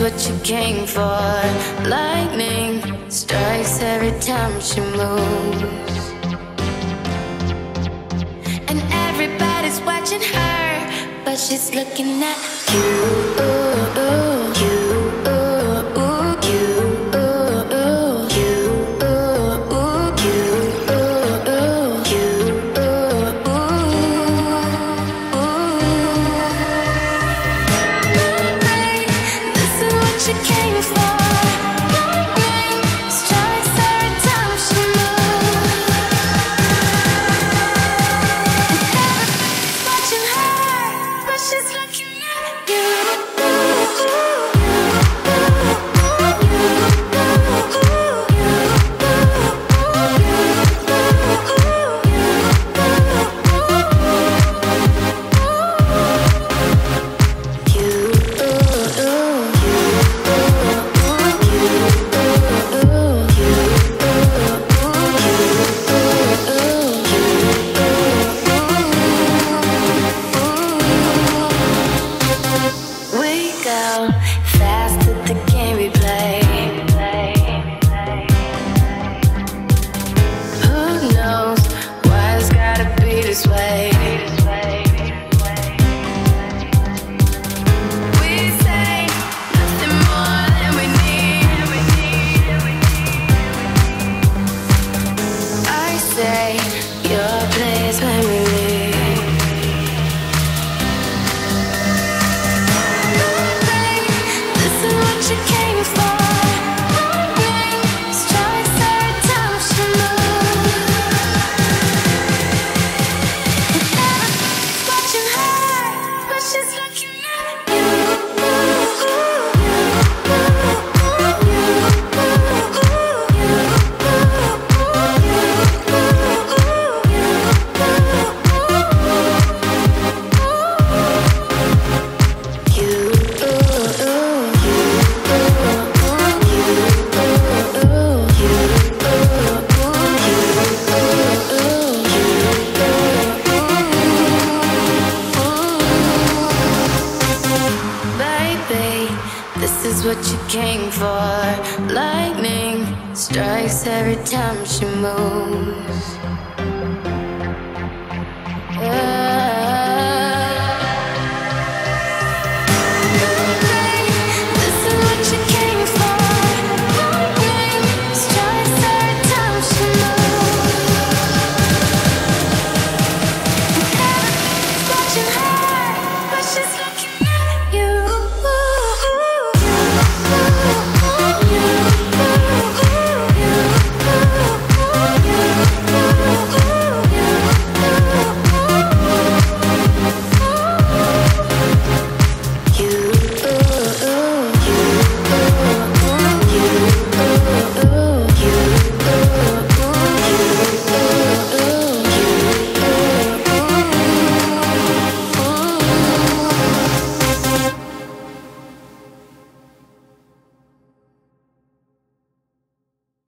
is what you came for. Lightning strikes every time she moves, and everybody's watching her, but she's looking at you. You, you, you, strikes every time she moves.